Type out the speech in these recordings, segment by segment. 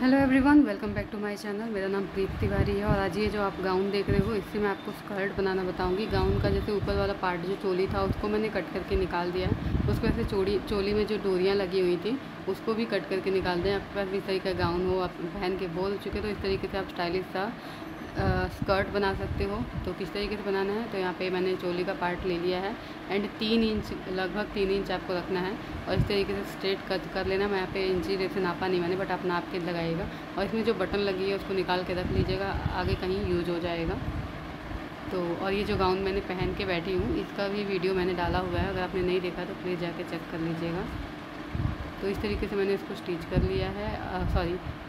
Hello everyone, welcome back to my channel. मेरा नाम प्रीति तिवारी है और आज ये जो आप गाउन देख रहे हो, इससे मैं आपको स्कर्ट बनाना बताऊंगी। गाउन का जैसे ऊपर वाला पार्ट जो चोली था उसको मैंने कट करके निकाल दिया है। उसको ऐसे चोली में जो डोरियाँ लगी हुई थी उसको भी कट करके निकाल दें। आपके पास इस तरीके का गाउन हो, आप पहन के बोल चुके, तो इस तरीके से आप स्टाइलिश सा स्कर्ट बना सकते हो। तो किस तरीके से बनाना है, तो यहाँ पे मैंने चोली का पार्ट ले लिया है एंड 3 इंच, लगभग 3 इंच आपको रखना है और इस तरीके से स्ट्रेट कट कर लेना। मैं यहाँ पे इंची जैसे नापा नहीं मैंने, बट आप नाप के लगाइएगा। और इसमें जो बटन लगी है उसको निकाल के रख लीजिएगा, आगे कहीं यूज हो जाएगा। तो और ये जो गाउन मैंने पहन के बैठी हूँ, इसका भी वीडियो मैंने डाला हुआ है, अगर आपने नहीं देखा तो प्लीज़ जाके चेक कर लीजिएगा। तो इस तरीके से मैंने इसको स्टिच कर लिया है,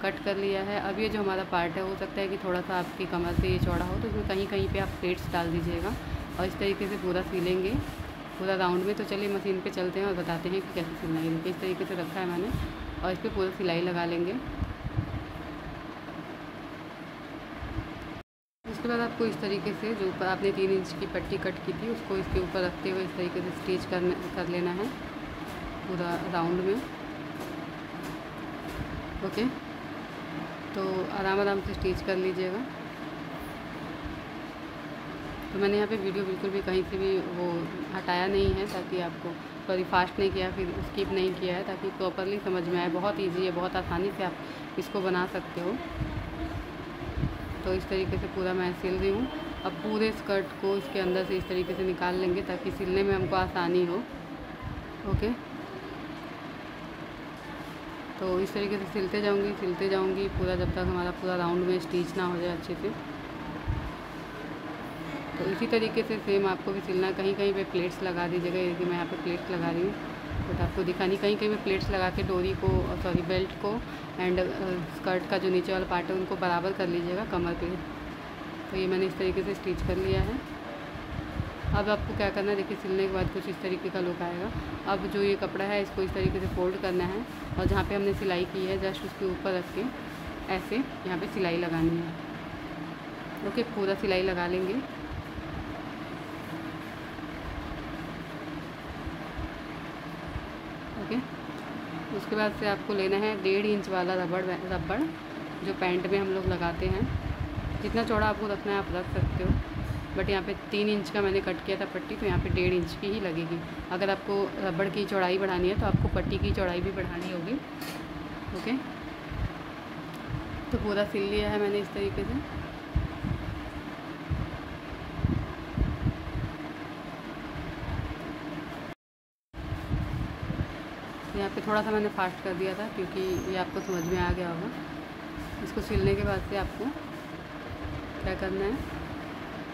कट कर लिया है। अब ये जो हमारा पार्ट है, हो सकता है कि थोड़ा सा आपकी कमर से ये चौड़ा हो, तो इसमें कहीं कहीं पे आप प्लेट्स डाल दीजिएगा और इस तरीके से पूरा सिलेंगे, पूरा राउंड में। तो चलिए मशीन पे चलते हैं और बताते हैं कि कैसे सिलना है। इस तरीके से रखा है मैंने और इस पर पूरा सिलाई लगा लेंगे। उसके बाद आपको इस तरीके से जो आपने 3 इंच की पट्टी कट की थी उसको इसके ऊपर रखते हुए इस तरीके से स्टिच कर लेना है पूरा राउंड में। ओके, तो आराम आराम से स्टिच कर लीजिएगा। तो मैंने यहाँ पे वीडियो बिल्कुल भी कहीं से भी वो हटाया नहीं है, ताकि आपको सॉरी फास्ट नहीं किया, फिर स्किप नहीं किया है, ताकि प्रॉपरली समझ में आए। बहुत इजी है, बहुत आसानी से आप इसको बना सकते हो। तो इस तरीके से पूरा मैं सिल रही हूँ। अब पूरे स्कर्ट को इसके अंदर से इस तरीके से निकाल लेंगे ताकि सिलने में हमको आसानी हो। ओके, तो इस तरीके से सिलते जाऊंगी पूरा, जब तक हमारा पूरा राउंड में स्टिच ना हो जाए अच्छे से। तो इसी तरीके से सेम आपको भी सिलना। कहीं कहीं पे प्लेट्स लगा दीजिएगा। यदि मैं यहाँ पे प्लेट्स लगा रही हूँ बट आपको दिखानी, कहीं कहीं पे प्लेट्स लगा के डोरी को, सॉरी बेल्ट को एंड स्कर्ट का जो नीचे वाला पार्ट है उनको बराबर कर लीजिएगा कमर पे। तो ये मैंने इस तरीके से स्टिच कर लिया है। अब आपको क्या करना है, देखिए सिलने के बाद कुछ इस तरीके का लुक आएगा। अब जो ये कपड़ा है इसको इस तरीके से फोल्ड करना है और जहाँ पे हमने सिलाई की है जस्ट उसके ऊपर रख के ऐसे यहाँ पे सिलाई लगानी है। ओके, पूरा सिलाई लगा लेंगे। ओके, उसके बाद से आपको लेना है 1.5 इंच वाला रबड़ जो पैंट में हम लोग लगाते हैं। जितना चौड़ा आपको रखना है आप रख सकते हो, बट यहाँ पे 3 इंच का मैंने कट किया था पट्टी, तो यहाँ पे 1.5 इंच की ही लगेगी। अगर आपको रबड़ की चौड़ाई बढ़ानी है तो आपको पट्टी की चौड़ाई भी बढ़ानी होगी। ओके, तो पूरा सिल लिया है मैंने इस तरीके से। यहाँ पे थोड़ा सा मैंने फास्ट कर दिया था क्योंकि ये आपको समझ में आ गया होगा। इसको सिलने के बाद से आपको क्या करना है,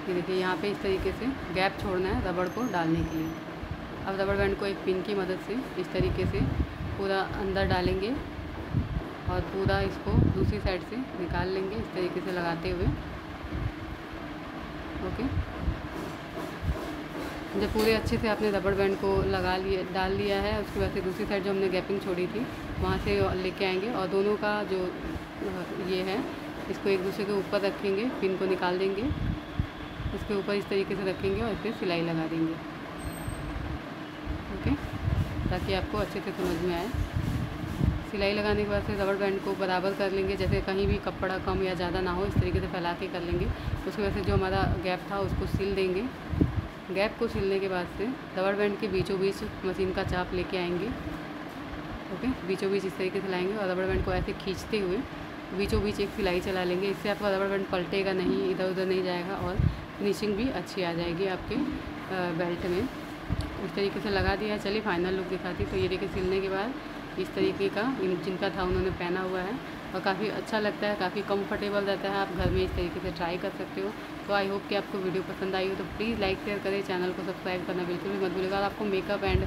ये देखिए यहाँ पे इस तरीके से गैप छोड़ना है रबड़ को डालने के लिए। अब रबड़ बैंड को एक पिन की मदद से इस तरीके से पूरा अंदर डालेंगे और पूरा इसको दूसरी साइड से निकाल लेंगे इस तरीके से लगाते हुए। ओके, जब पूरे अच्छे से आपने रबड़ बैंड को डाल लिया है, उसके बाद से दूसरी साइड जो हमने गैपिंग छोड़ी थी वहाँ से लेके आएंगे और दोनों का जो ये है इसको एक दूसरे के ऊपर रखेंगे, पिन को निकाल देंगे, इसके ऊपर इस तरीके से रखेंगे और फिर सिलाई लगा देंगे। ओके, ताकि आपको अच्छे से समझ में आए। सिलाई लगाने के बाद से रबड़ बैंड को बराबर कर लेंगे, जैसे कहीं भी कपड़ा कम या ज़्यादा ना हो इस तरीके से फैला के कर लेंगे। उसकी वजह से जो हमारा गैप था उसको सिल देंगे। गैप को सिलने के बाद से रबड़ बैंड के बीचों बीच मशीन का चाप लेके आएंगे। ओके, बीचों बीच इस तरीके से लाएंगे और रबड़ बैंड को ऐसे खींचते हुए बीचों बीच एक सिलाई चला लेंगे। इससे आपका रबड़ बैंड पलटेगा नहीं, इधर उधर नहीं जाएगा और फिनिशिंग भी अच्छी आ जाएगी आपके बेल्ट में। इस तरीके से लगा दिया है। चलिए फाइनल लुक दिखाती। तो ये देखिए सिलने के बाद इस तरीके का जिनका था उन्होंने पहना हुआ है और काफ़ी अच्छा लगता है, काफ़ी कंफर्टेबल रहता है। आप घर में इस तरीके से ट्राई कर सकते हो। तो आई होप कि आपको वीडियो पसंद आई हो तो प्लीज़ लाइक शेयर करें, चैनल को सब्सक्राइब करना बिल्कुल भी मत भूलिएगा। और आपको मेकअप एंड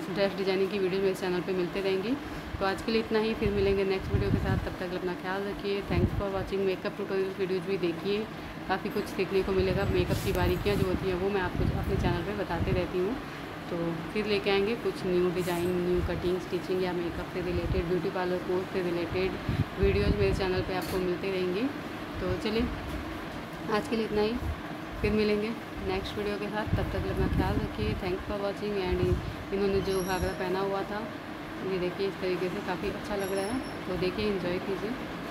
ड्रेस डिजाइनिंग की वीडियो मेरे चैनल पर मिलते रहेंगी। तो आज के लिए इतना ही, फिर मिलेंगे नेक्स्ट वीडियो के साथ। तब तक अपना ख्याल रखिए। Thanks for watching. Makeup tutorial videos भी देखिए, काफ़ी कुछ सीखने को मिलेगा। मेकअप की बारीकियाँ जो होती हैं वो मैं आपको अपने चैनल पे बताते रहती हूँ। तो फिर लेके आएंगे कुछ new design, new cutting, stitching या मेकअप से रिलेटेड, ब्यूटी पार्लर कोर्स से रिलेटेड वीडियोज़ मेरे चैनल पे आपको मिलते रहेंगे। तो चलिए आज के लिए इतना ही, फिर मिलेंगे नेक्स्ट वीडियो के साथ। तब तक अपना ख्याल रखिए। Thanks for watching. एंड इन्होंने जो घाघरा पहना हुआ था ये देखिए इस तरीके से काफ़ी अच्छा लग रहा है, तो देखिए इन्जॉय कीजिए।